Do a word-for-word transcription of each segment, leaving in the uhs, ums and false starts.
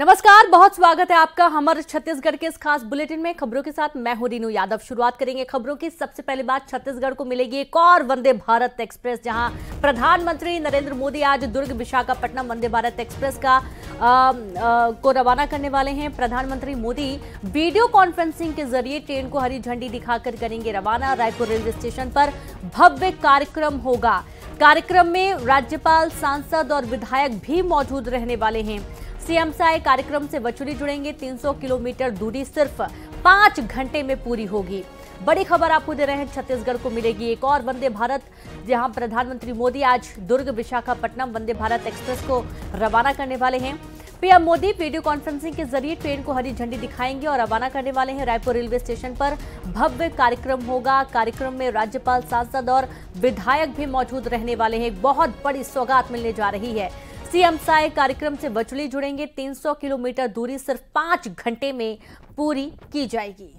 नमस्कार, बहुत स्वागत है आपका हमारे छत्तीसगढ़ के इस खास बुलेटिन में। खबरों के साथ मैं हूं रीनू यादव। शुरुआत करेंगे खबरों की। सबसे पहले बात छत्तीसगढ़ को मिलेगी एक और वंदे भारत एक्सप्रेस, जहां प्रधानमंत्री नरेंद्र मोदी आज दुर्ग विशाखापट्टनम वंदे भारत एक्सप्रेस का आ, आ, को रवाना करने वाले हैं। प्रधानमंत्री मोदी वीडियो कॉन्फ्रेंसिंग के जरिए ट्रेन को हरी झंडी दिखाकर करेंगे रवाना। रायपुर रेलवे स्टेशन पर भव्य कार्यक्रम होगा। कार्यक्रम में राज्यपाल, सांसद और विधायक भी मौजूद रहने वाले हैं। सीएम साय कार्यक्रम से बचुली जुड़ेंगे। तीन सौ किलोमीटर दूरी सिर्फ पांच घंटे में पूरी होगी। बड़ी खबर आपको दे रहे हैं, छत्तीसगढ़ को मिलेगी एक और वंदे भारत, जहां प्रधानमंत्री मोदी आज दुर्ग विशाखापट्टनम वंदे भारत एक्सप्रेस को रवाना करने वाले हैं। पीएम मोदी वीडियो कॉन्फ्रेंसिंग के जरिए ट्रेन को हरी झंडी दिखाएंगे और रवाना करने वाले हैं। रायपुर रेलवे स्टेशन पर भव्य कार्यक्रम होगा। कार्यक्रम में राज्यपाल, सांसद और विधायक भी मौजूद रहने वाले हैं। बहुत बड़ी सौगात मिलने जा रही है। सीएम साय कार्यक्रम से बचुली जुड़ेंगे। तीन सौ किलोमीटर दूरी सिर्फ पांच घंटे में पूरी की जाएगी।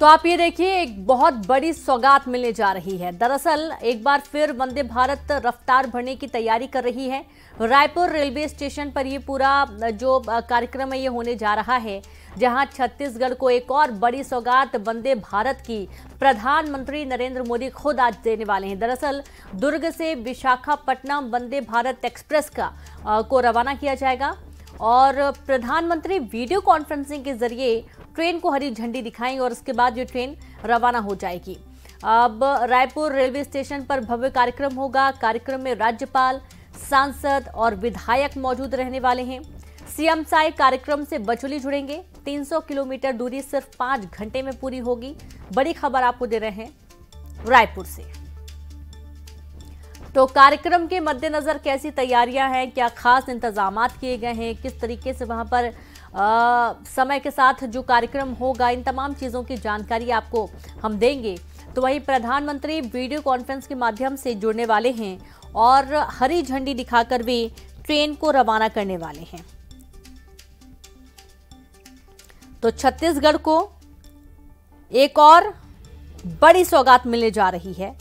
तो आप ये देखिए, एक बहुत बड़ी सौगात मिलने जा रही है। दरअसल एक बार फिर वंदे भारत रफ्तार भरने की तैयारी कर रही है। रायपुर रेलवे स्टेशन पर ये पूरा जो कार्यक्रम है ये होने जा रहा है, जहां छत्तीसगढ़ को एक और बड़ी सौगात वंदे भारत की प्रधानमंत्री नरेंद्र मोदी खुद आज देने वाले हैं। दरअसल दुर्ग से विशाखापट्टनम वंदे भारत एक्सप्रेस का आ, को रवाना किया जाएगा और प्रधानमंत्री वीडियो कॉन्फ्रेंसिंग के जरिए ट्रेन को हरी झंडी दिखाएंगे और उसके बाद ये ट्रेन रवाना हो जाएगी। अब रायपुर रेलवे स्टेशन पर भव्य कार्यक्रम होगा। कार्यक्रम में राज्यपाल, सांसद और विधायक मौजूद रहने वाले हैं। सीएम साय कार्यक्रम से बचुली जुड़ेंगे। तीन सौ किलोमीटर दूरी सिर्फ पांच घंटे में पूरी होगी। बड़ी खबर आपको दे रहे हैं रायपुर से। तो कार्यक्रम के मद्देनजर कैसी तैयारियां हैं, क्या खास इंतजाम किए गए हैं, किस तरीके से वहां पर आ, समय के साथ जो कार्यक्रम होगा, इन तमाम चीज़ों की जानकारी आपको हम देंगे। तो वहीं प्रधानमंत्री वीडियो कॉन्फ्रेंस के माध्यम से जुड़ने वाले हैं और हरी झंडी दिखाकर वे ट्रेन को रवाना करने वाले हैं। तो छत्तीसगढ़ को एक और बड़ी सौगात मिलने जा रही है,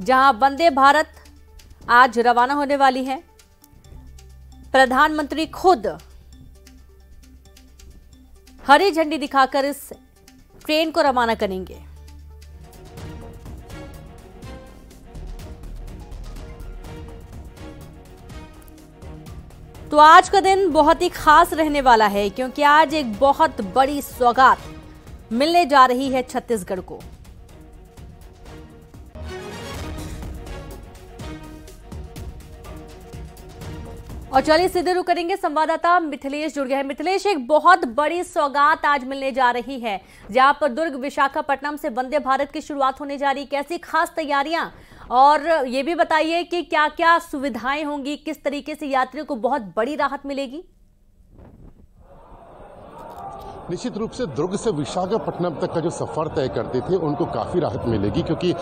जहां वंदे भारत आज रवाना होने वाली है। प्रधानमंत्री खुद हरी झंडी दिखाकर इस ट्रेन को रवाना करेंगे। तो आज का दिन बहुत ही खास रहने वाला है, क्योंकि आज एक बहुत बड़ी सौगात मिलने जा रही है छत्तीसगढ़ को। और चलिए सीधे रुख करेंगे, संवाददाता मिथिलेश जुड़ गए हैं। मिथिलेश, एक बहुत बड़ी सौगात आज मिलने जा रही है, जहां पर दुर्ग विशाखापट्टनम से वंदे भारत की शुरुआत होने जा रही है। कैसी खास तैयारियां, और ये भी बताइए कि क्या क्या सुविधाएं होंगी, किस तरीके से यात्रियों को बहुत बड़ी राहत मिलेगी। निश्चित रूप से दुर्ग से विशाखापट्टनम तक का जो सफ़र तय करते थे उनको काफ़ी राहत मिलेगी, क्योंकि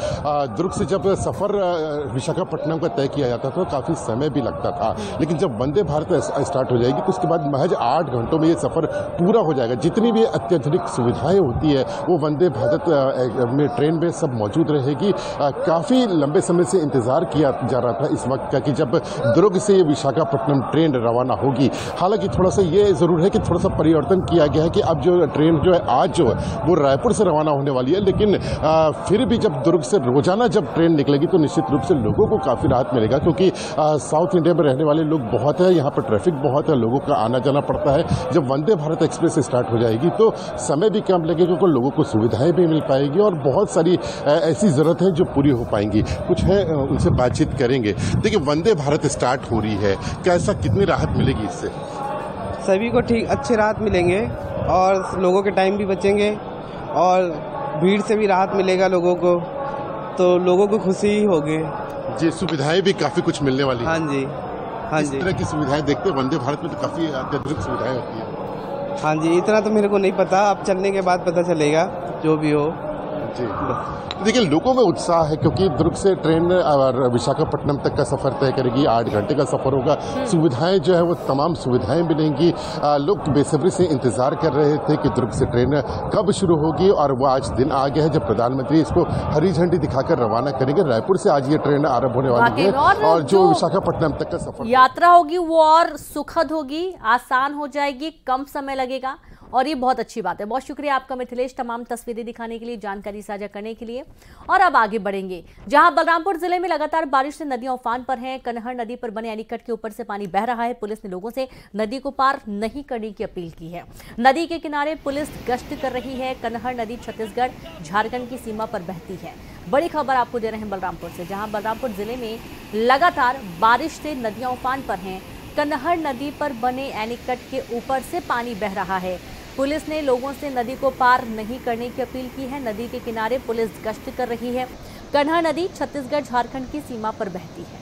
दुर्ग से जब सफ़र विशाखापट्टनम का तय किया जाता था तो काफ़ी समय भी लगता था, लेकिन जब वंदे भारत स्टार्ट हो जाएगी उसके बाद महज आठ घंटों में ये सफ़र पूरा हो जाएगा। जितनी भी अत्याधुनिक सुविधाएं होती है वो वंदे भारत में ट्रेन में सब मौजूद रहेगी। काफ़ी लंबे समय से इंतज़ार किया जा रहा था इस वक्त का कि जब दुर्ग से ये विशाखापट्टनम ट्रेन रवाना होगी। हालाँकि थोड़ा सा ये ज़रूर है कि थोड़ा सा परिवर्तन किया गया है कि अब जो ट्रेन जो है आज जो है वो रायपुर से रवाना होने वाली है, लेकिन आ, फिर भी जब दुर्ग से रोजाना जब ट्रेन निकलेगी तो निश्चित रूप से लोगों को काफ़ी राहत मिलेगा, क्योंकि साउथ इंडिया में रहने वाले लोग बहुत हैं, यहाँ पर ट्रैफिक बहुत है, लोगों का आना जाना पड़ता है। जब वंदे भारत एक्सप्रेस स्टार्ट हो जाएगी तो समय भी कम लगेगा, क्योंकि लोगों को सुविधाएँ भी मिल पाएगी और बहुत सारी ऐसी ज़रूरत है जो पूरी हो पाएंगी। कुछ है उनसे बातचीत करेंगे। देखिए, वंदे भारत स्टार्ट हो रही है, कैसा कितनी राहत मिलेगी इससे? सभी को ठीक अच्छे राहत मिलेंगे और लोगों के टाइम भी बचेंगे और भीड़ से भी राहत मिलेगा लोगों को, तो लोगों को खुशी होगी जी। सुविधाएं भी काफ़ी कुछ मिलने वाली हैं। हाँ जी, हाँ जी, इस तरह की सुविधाएं देखते हैं वंदे भारत में तो काफ़ी अत्यधिक सुविधाएं होती हैं। हाँ जी, इतना तो मेरे को नहीं पता, अब चलने के बाद पता चलेगा जो भी हो देखिए लोगों में उत्साह है क्योंकि दुर्ग से ट्रेन विशाखापट्टनम तक का सफ़र तय करेगी, आठ घंटे का सफ़र होगा। सुविधाएं जो है वो तमाम सुविधाएं मिलेंगी। लोग बेसब्री से इंतज़ार कर रहे थे कि दुर्ग से ट्रेन कब शुरू होगी और वो आज दिन आ गया है जब प्रधानमंत्री इसको हरी झंडी दिखाकर रवाना करेंगे। रायपुर से आज ये ट्रेन आरम्भ होने वाली है और जो विशाखापट्टनम तक का सफ़र यात्रा होगी वो और सुखद होगी, आसान हो जाएगी, कम समय लगेगा और ये बहुत अच्छी बात है। बहुत शुक्रिया आपका मिथिलेश, तमाम तस्वीरें दिखाने के लिए, जानकारी साझा करने के लिए। और अब आगे बढ़ेंगे जहां बलरामपुर जिले में लगातार बारिश से नदियां उफान पर हैं। कनहर नदी पर बने एनीकट के ऊपर से पानी बह रहा है। पुलिस ने लोगों से नदी को पार नहीं करने की अपील की है। नदी के किनारे पुलिस गश्त कर रही है। कनहर नदी छत्तीसगढ़ झारखंड की सीमा पर बहती है। बड़ी खबर आपको दे रहे हैं बलरामपुर से, जहाँ बलरामपुर जिले में लगातार बारिश से नदियाँ उफान पर हैं। कनहर नदी पर बने एनीकट के ऊपर से पानी बह रहा है। पुलिस ने लोगों से नदी को पार नहीं करने की अपील की है। नदी के किनारे पुलिस गश्त कर रही है। कनहर नदी छत्तीसगढ़ झारखंड की सीमा पर बहती है।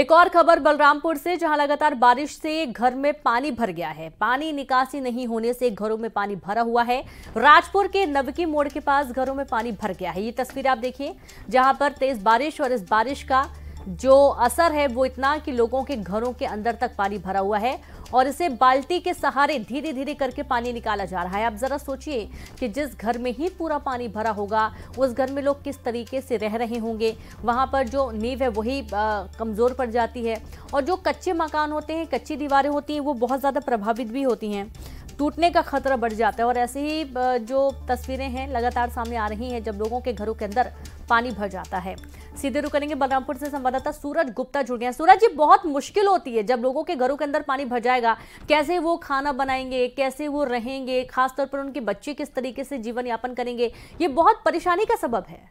एक और खबर बलरामपुर से, जहां लगातार बारिश से घर में पानी भर गया है। पानी निकासी नहीं होने से घरों में पानी भरा हुआ है। राजपुर के नवकी मोड़ के पास घरों में पानी भर गया है। ये तस्वीर आप देखिए, जहां पर तेज बारिश और इस बारिश का जो असर है वो इतना कि लोगों के घरों के अंदर तक पानी भरा हुआ है और इसे बाल्टी के सहारे धीरे धीरे करके पानी निकाला जा रहा है। आप ज़रा सोचिए कि जिस घर में ही पूरा पानी भरा होगा उस घर में लोग किस तरीके से रह रहे होंगे। वहाँ पर जो नींव है वही कमज़ोर पड़ जाती है और जो कच्चे मकान होते हैं, कच्ची दीवारें होती हैं, वो बहुत ज़्यादा प्रभावित भी होती हैं, टूटने का खतरा बढ़ जाता है। और ऐसे ही जो तस्वीरें हैं लगातार सामने आ रही हैं जब लोगों के घरों के अंदर पानी भर जाता है। सीधे रुक करेंगे बलरामपुर से संवाददाता सूरज गुप्ता जुड़ गए हैं। सूरज जी, बहुत मुश्किल होती है जब लोगों के घरों के अंदर पानी भर जाएगा, कैसे वो खाना बनाएंगे, कैसे वो रहेंगे, खासतौर पर उनके बच्चे किस तरीके से जीवन यापन करेंगे, ये बहुत परेशानी का सबब है।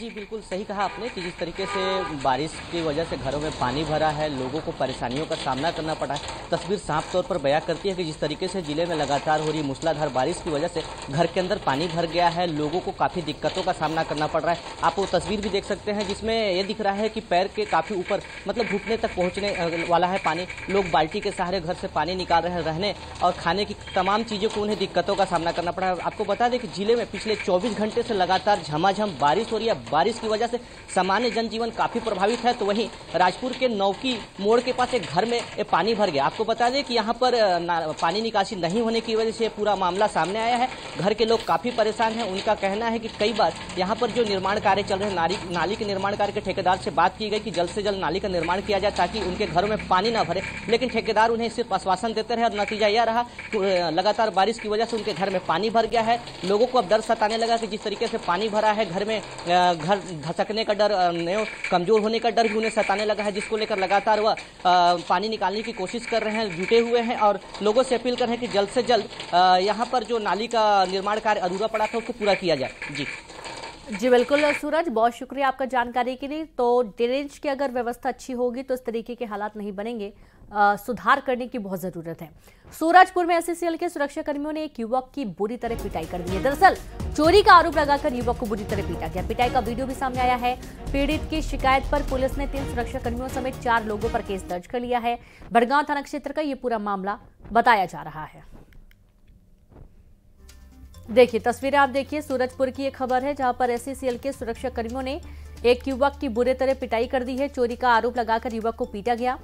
जी बिल्कुल सही कहा आपने कि जिस तरीके से बारिश की वजह से घरों में पानी भरा है, लोगों को परेशानियों का सामना करना पड़ा है। तस्वीर साफ तौर पर बयां करती है कि जिस तरीके से जिले में लगातार हो रही मूसलाधार बारिश की वजह से घर के अंदर पानी भर गया है, लोगों को काफ़ी दिक्कतों का सामना करना पड़ रहा है। आप वो तस्वीर भी देख सकते हैं जिसमें ये दिख रहा है कि पैर के काफ़ी ऊपर, मतलब घुटने तक पहुँचने वाला है पानी। लोग बाल्टी के सहारे घर से पानी निकाल रहे हैं। रहने और खाने की तमाम चीज़ों को उन्हें दिक्कतों का सामना करना पड़ रहा है। आपको बता दें कि जिले में पिछले चौबीस घंटे से लगातार झमाझम बारिश हो रही है। बारिश की वजह से सामान्य जनजीवन काफी प्रभावित है। तो वहीं राजपुर के नौकी मोड़ के पास एक घर में पानी भर गया। आपको बता दें कि यहां पर पानी निकासी नहीं होने की वजह से पूरा मामला सामने आया है। घर के लोग काफी परेशान हैं। उनका कहना है कि कई बार यहां पर जो निर्माण कार्य चल रहे हैं, नाली के निर्माण कार्य के ठेकेदार से बात की गई कि जल्द से जल्द नाली का निर्माण किया जाए ताकि उनके घरों में पानी ना भरे, लेकिन ठेकेदार उन्हें सिर्फ आश्वासन देते रहे और नतीजा यह रहा कि लगातार बारिश की वजह से उनके घर में पानी भर गया है। लोगों को अब डर सताने लगा कि जिस तरीके से पानी भरा है, घर में घर धसकने का डर, कमजोर होने का डर भी उन्हें सताने लगा है, जिसको लेकर लगातार वह पानी निकालने की कोशिश कर रहे हैं, जुटे हुए हैं और लोगों से अपील कर रहे हैं कि जल्द से जल्द यहाँ पर जो नाली का निर्माण कार्य अधूरा पड़ा था उसको पूरा किया जाए। जी जी बिल्कुल सूरज, बहुत शुक्रिया आपका जानकारी के लिए। तो ड्रेनेज की अगर व्यवस्था अच्छी होगी तो इस तरीके के हालात नहीं बनेंगे। आ, सुधार करने की बहुत ज़रूरत है। सूरजपुर में एससीसीएल के सुरक्षा कर्मियों ने एक युवक की बुरी तरह पिटाई कर दी है। दरअसल चोरी का आरोप लगाकर युवक को बुरी तरह पीटा गया। पिटाई का वीडियो भी सामने आया है। पीड़ित की शिकायत पर पुलिस ने तीन सुरक्षा कर्मियों समेत चार लोगों पर केस दर्ज कर लिया है। भड़गांव थाना क्षेत्र का ये पूरा मामला बताया जा रहा है। देखिए तस्वीरें आप देखिए, सूरजपुर की एक खबर है जहां पर एससीसीएल के सुरक्षा कर्मियों ने एक युवक की बुरी तरह पिटाई कर दी है। चोरी का आरोप लगाकर युवक को पीटा गया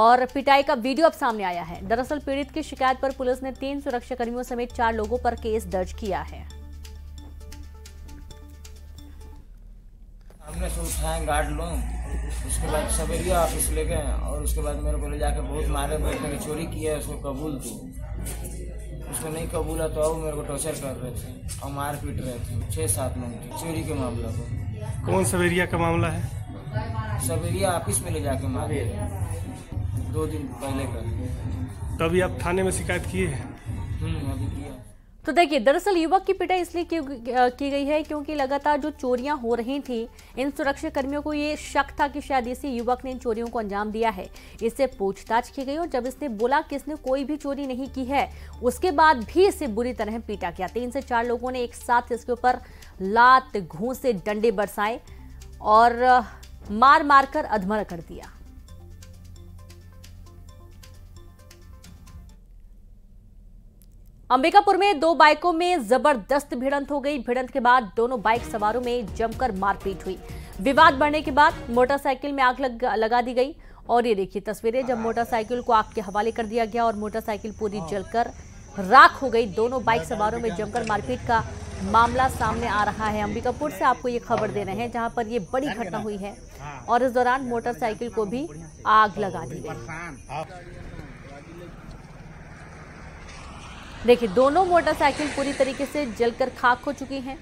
और पिटाई का वीडियो अब सामने आया है। दरअसल पीड़ित की शिकायत पर पुलिस ने तीन सुरक्षा कर्मियों समेत चार लोगों पर केस दर्ज किया है। हमने से उठाए गार्ड लोग, उसके बाद सवेरे ऑफिस ले गए और उसके बाद मेरे को ले जाकर बहुत मारे, मैंने चोरी किया है, उसको कबूल दो। उसको नहीं कबूला तो मेरे को टॉर्चर कर रहे थे और मार पीट रहे थे। छः सात लोग चोरी के मामला को, कौन सवेरिया का मामला है, सवेरिया ऑफिस में ले जाके मारे दो दिन पहले का। तभी आप थाने में शिकायत किए हैं? तो देखिए दरअसल युवक की पिटाई इसलिए की गई है क्योंकि लगातार जो चोरियां हो रही थी, इन सुरक्षा कर्मियों को ये शक था कि शायद इसी युवक ने इन चोरियों को अंजाम दिया है। इससे पूछताछ की गई और जब इसने बोला कि इसने कोई भी चोरी नहीं की है, उसके बाद भी इसे बुरी तरह पीटा गया। तीन से चार लोगों ने एक साथ इसके ऊपर लात, घूंसे, डंडे बरसाए और मार मार कर अधमरा कर दिया। अंबिकापुर में दो बाइकों में जबरदस्त भिड़ंत हो गई। भिड़ंत के बाद दोनों बाइक सवारों में जमकर मारपीट हुई। विवाद बढ़ने के बाद मोटरसाइकिल में आग लग, लगा दी गई और ये देखिए तस्वीरें, जब मोटरसाइकिल को आग के हवाले कर दिया गया और मोटरसाइकिल पूरी जलकर राख हो गई। दोनों बाइक सवारों में जमकर मारपीट का मामला सामने आ रहा है। अंबिकापुर से आपको ये खबर दे रहे हैं जहां पर ये बड़ी घटना हुई है और इस दौरान मोटरसाइकिल को भी आग लगा दी गई। देखिए दोनों मोटरसाइकिल पूरी तरीके से जलकर खाक हो चुकी हैं।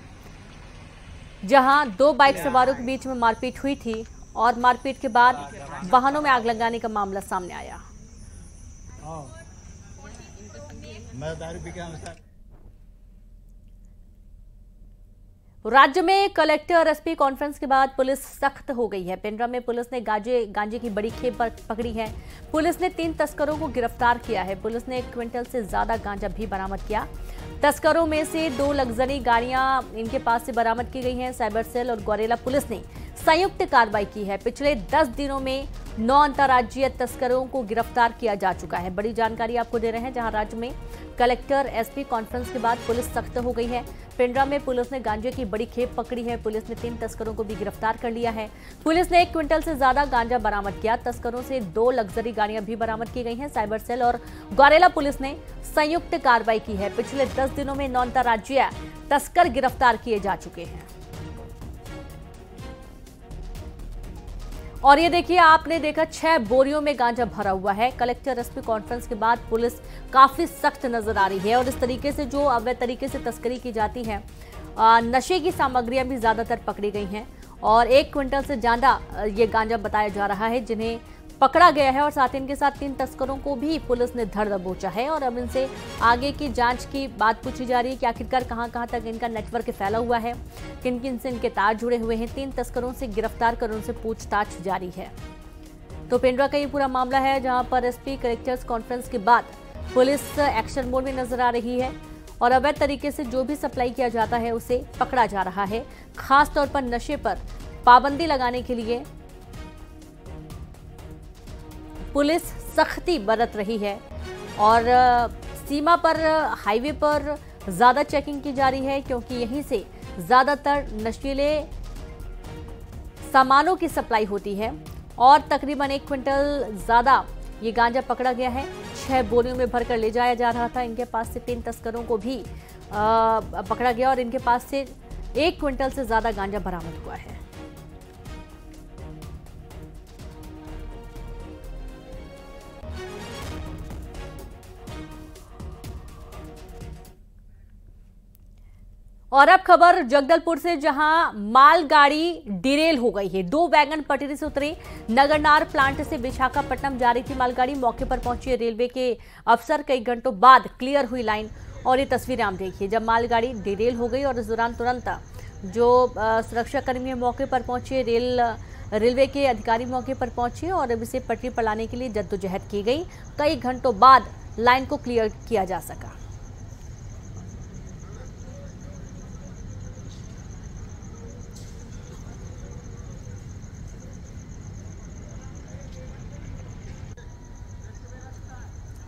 जहां दो बाइक सवारों के बीच में मारपीट हुई थी और मारपीट के बाद वाहनों में आग लगाने का मामला सामने आया। राज्य में कलेक्टर एसपी कॉन्फ्रेंस के बाद पुलिस सख्त हो गई है। पेंड्रा में पुलिस ने गांजे गांजे की बड़ी खेप पकड़ी है। पुलिस ने तीन तस्करों को गिरफ्तार किया है। पुलिस ने एक क्विंटल से ज्यादा गांजा भी बरामद किया। तस्करों में से दो लग्जरी गाड़ियां इनके पास से बरामद की गई हैं। साइबर सेल और गौरेला पुलिस ने संयुक्त कार्रवाई की है। पिछले दस दिनों में नौ अंतर्राज्यीय तस्करों को गिरफ्तार किया जा चुका है। बड़ी जानकारी आपको दे रहे हैं जहां राज्य में कलेक्टर एसपी कॉन्फ्रेंस के बाद पुलिस सख्त हो गई है। पेंड्रा में पुलिस ने गांजे की बड़ी खेप पकड़ी है। पुलिस ने तीन तस्करों को भी गिरफ्तार कर लिया है। पुलिस ने एक क्विंटल से ज्यादा गांजा बरामद किया। तस्करों से दो लग्जरी गाड़ियां भी बरामद की गई हैं। साइबर सेल और गौरेला पुलिस ने संयुक्त कार्रवाई की है। पिछले दस दिनों में नौ अंतर्राज्यीय तस्कर गिरफ्तार किए जा चुके हैं। और ये देखिए आपने देखा छह बोरियों में गांजा भरा हुआ है। कलेक्टर एसपी कॉन्फ्रेंस के बाद पुलिस काफी सख्त नजर आ रही है और इस तरीके से जो अवैध तरीके से तस्करी की जाती है, नशे की सामग्रियां भी ज्यादातर पकड़ी गई हैं और एक क्विंटल से ज्यादा ये गांजा बताया जा रहा है जिन्हें पकड़ा गया है। और साथ ही इनके साथ तीन तस्करों को भी पुलिस ने धर दबोचा है और अब इनसे आगे की जांच की बात पूछी जा रही है कि आखिरकार कहां कहां तक इनका नेटवर्क फैला हुआ है, किन किन से इनके तार जुड़े हुए हैं। तीन तस्करों से गिरफ्तार कर उनसे पूछताछ जारी है। तो पेंड्रा का ये पूरा मामला है जहां पर एसपी कलेक्टर्स कॉन्फ्रेंस के बाद पुलिस एक्शन मोड में नजर आ रही है और अवैध तरीके से जो भी सप्लाई किया जाता है उसे पकड़ा जा रहा है। खासतौर पर नशे पर पाबंदी लगाने के लिए पुलिस सख्ती बरत रही है और सीमा पर, हाईवे पर ज़्यादा चेकिंग की जा रही है क्योंकि यहीं से ज़्यादातर नशीले सामानों की सप्लाई होती है और तकरीबन एक क्विंटल ज़्यादा ये गांजा पकड़ा गया है। छह बोरियों में भरकर ले जाया जा रहा था। इनके पास से तीन तस्करों को भी आ, पकड़ा गया और इनके पास से एक क्विंटल से ज़्यादा गांजा बरामद हुआ है। और अब खबर जगदलपुर से, जहां मालगाड़ी डिरेल हो गई है। दो वैगन पटरी से उतरी। नगरनार प्लांट से विशाखापट्टनम जा रही थी मालगाड़ी। मौके पर पहुंचे रेलवे के अफसर। कई घंटों बाद क्लियर हुई लाइन और ये तस्वीरें आप देखिए जब मालगाड़ी डिरेल हो गई और इस दौरान तुरंत जो सुरक्षाकर्मी मौके पर पहुंचे, रेल रेलवे के अधिकारी मौके पर पहुंचे और अब इसे पटरी पर लाने के लिए जद्दोजहद की गई। कई घंटों बाद लाइन को क्लियर किया जा सका।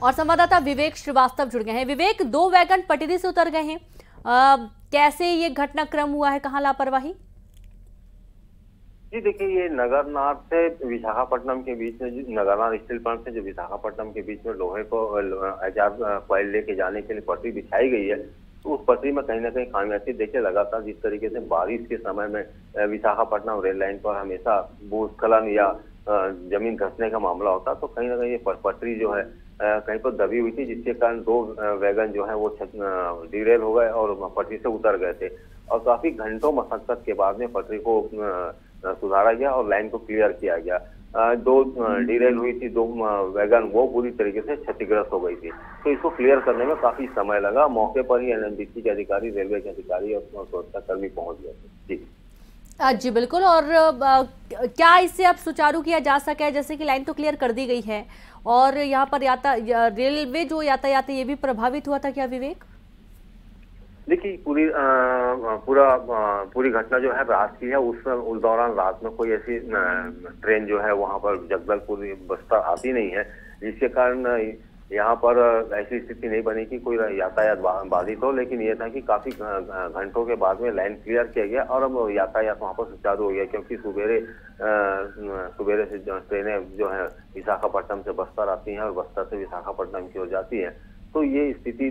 और संवाददाता विवेक श्रीवास्तव जुड़ गए हैं। विवेक, दो वैगन पटरी से उतर गए हैं, आ, कैसे ये घटनाक्रम हुआ है, कहां लापरवाही? जी देखिए, ये नगरनार से विशाखापट्टनम के बीच में, नगरनार स्टील प्लांट से जो विशाखापट्टनम के बीच में लोहे को एजार कोयल लेके जाने के लिए पटरी बिछाई गई है, तो उस पटरी में कहीं ना कहीं खामियाती देखिए लगातार जिस तरीके से बारिश के समय में विशाखापट्टनम रेल लाइन पर हमेशा भूस्खलन या जमीन धंसने का मामला होता, तो कहीं ना कहीं ये पटरी जो है कहीं पर दबी हुई थी, जिसके कारण दो वैगन जो है वो डिरेल हो गए और पटरी से उतर गए थे। और काफी घंटों मशक्कत के बाद में पटरी को सुधारा गया और लाइन को क्लियर किया गया। दो डिरेल हुई थी, दो वैगन वो पूरी तरीके से क्षतिग्रस्त हो गई थी, तो इसको क्लियर करने में काफी समय लगा। मौके पर ही एनएमडीसी के अधिकारी, रेलवे के अधिकारी और सुरक्षाकर्मी पहुंच गए थे। जी जी बिल्कुल। और क्या इससे अब सुचारू किया जा सका है, जैसे कि लाइन तो क्लियर कर दी गई है और यहाँ पर याता रेलवे जो यातायात है ये भी प्रभावित हुआ था क्या विवेक? देखिए, पूरी आ, पूरा आ, पूरी घटना जो है रात की है। उस उस दौरान रात में कोई ऐसी ट्रेन जो है वहाँ पर जगदलपुर बस्तर आती नहीं है, जिसके कारण यहाँ पर ऐसी स्थिति नहीं बनी कि कोई यातायात बाधित हो, लेकिन यह था कि काफी घंटों के बाद में लाइन क्लियर किया गया और अब यातायात वहाँ पर सुचारू हो गया, क्योंकि सुबेरे सुबेरे से जो ट्रेनें जो है विशाखापट्टनम से बस्तर आती हैं और बस्तर से विशाखापट्टनम की ओर जाती है, तो ये स्थिति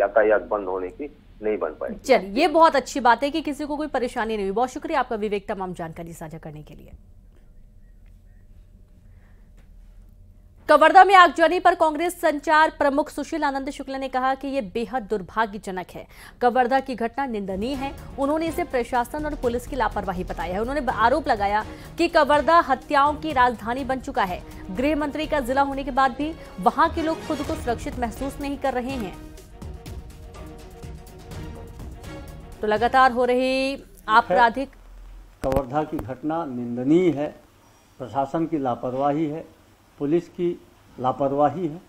यातायात बंद होने की नहीं बन पाई। चलिए, ये बहुत अच्छी बात है कि किसी को कोई परेशानी नहीं हुई। बहुत शुक्रिया आपका विवेक तमाम जानकारी साझा करने के लिए। कवर्धा में आगजनी पर कांग्रेस संचार प्रमुख सुशील आनंद शुक्ला ने कहा कि यह बेहद दुर्भाग्यजनक है। कवर्धा की घटना निंदनीय है। उन्होंने इसे प्रशासन और पुलिस की लापरवाही बताया है। उन्होंने आरोप लगाया कि कवर्धा हत्याओं की राजधानी बन चुका है। गृह मंत्री का जिला होने के बाद भी वहां के लोग खुद को सुरक्षित महसूस नहीं कर रहे हैं। तो लगातार हो रही आपराधिक कवर्धा की घटना निंदनीय है, प्रशासन की लापरवाही है, पुलिस की लापरवाही है।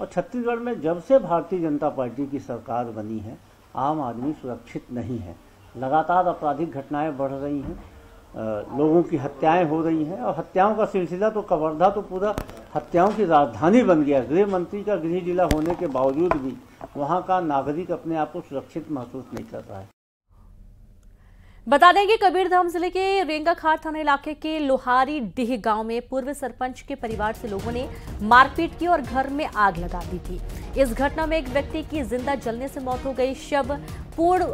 और छत्तीसगढ़ में जब से भारतीय जनता पार्टी की सरकार बनी है, आम आदमी सुरक्षित नहीं है। लगातार आपराधिक घटनाएं बढ़ रही हैं, आ, लोगों की हत्याएं हो रही हैं और हत्याओं का सिलसिला तो कवर्धा तो पूरा हत्याओं की राजधानी बन गया। गृह मंत्री का गृह जिला होने के बावजूद भी वहाँ का नागरिक अपने आप को सुरक्षित महसूस नहीं कर रहा है। बता दें कि कबीरधाम जिले के रेंगखाट थाना इलाके के लोहारी डिह गांव में पूर्व सरपंच के परिवार से लोगों ने मारपीट की और घर में आग लगा दी थी। इस घटना में एक व्यक्ति की जिंदा जलने से मौत हो गई। शव पूर्व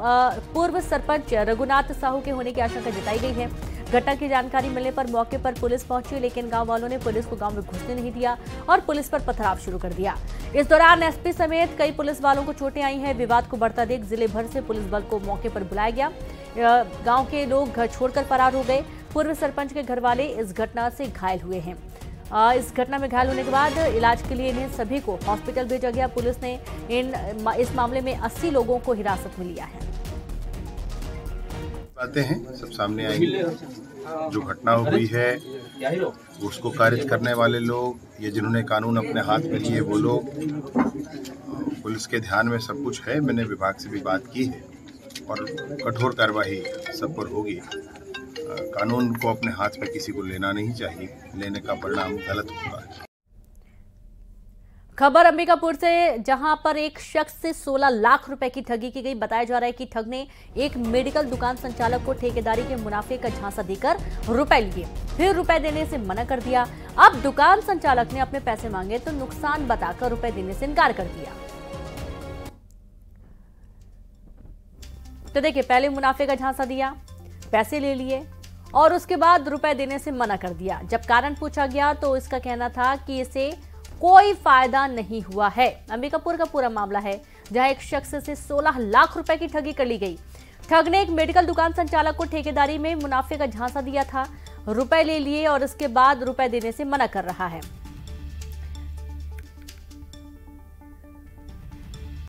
पूर्व सरपंच रघुनाथ साहू के होने की आशंका जताई गई है। घटना की जानकारी मिलने पर मौके पर पुलिस पहुंची, लेकिन गांव वालों ने पुलिस को गांव में घुसने नहीं दिया और पुलिस पर पथराव शुरू कर दिया। इस दौरान एसपी समेत कई पुलिस वालों को चोटें आई हैं। विवाद को बढ़ता देख जिले भर से पुलिस बल को मौके पर बुलाया गया। गांव के लोग घर छोड़कर फरार हो गए। पूर्व सरपंच के घर वाले इस घटना से घायल हुए हैं। इस घटना में घायल होने के बाद इलाज के लिए इन्हें सभी को हॉस्पिटल भेजा गया। पुलिस ने इन इस मामले में अस्सी लोगों को हिरासत में लिया है। बातें हैं सब सामने आएंगी। जो घटना हुई है उसको खारिज करने वाले लोग, ये जिन्होंने कानून अपने हाथ में लिए वो लोग, पुलिस के ध्यान में सब कुछ है। मैंने विभाग से भी बात की है और कठोर कार्रवाई सब पर होगी। कानून को अपने हाथ में किसी को लेना नहीं चाहिए, लेने का परिणाम गलत होगा। खबर अंबिकापुर से, जहां पर एक शख्स से सोलह लाख रुपए की ठगी की गई। बताया जा रहा है कि ठग ने एक मेडिकल दुकान संचालक को ठेकेदारी के मुनाफे का झांसा देकर रुपए लिए, फिर रुपए देने से मना कर दिया। अब दुकान संचालक ने अपने पैसे मांगे तो नुकसान बताकर रुपए देने से इनकार कर दिया। तो देखिए, पहले मुनाफे का झांसा दिया, पैसे ले लिए और उसके बाद रुपए देने से मना कर दिया। जब कारण पूछा गया तो इसका कहना था कि इसे कोई फायदा नहीं हुआ है। अंबिकापुर का पूरा मामला है, जहां एक शख्स से सोलह लाख रुपए की ठगी कर ली गई। ठग ने एक मेडिकल दुकान संचालक को ठेकेदारी में मुनाफे का झांसा दिया था, रुपए ले लिए और इसके बाद रुपए देने से मना कर रहा है।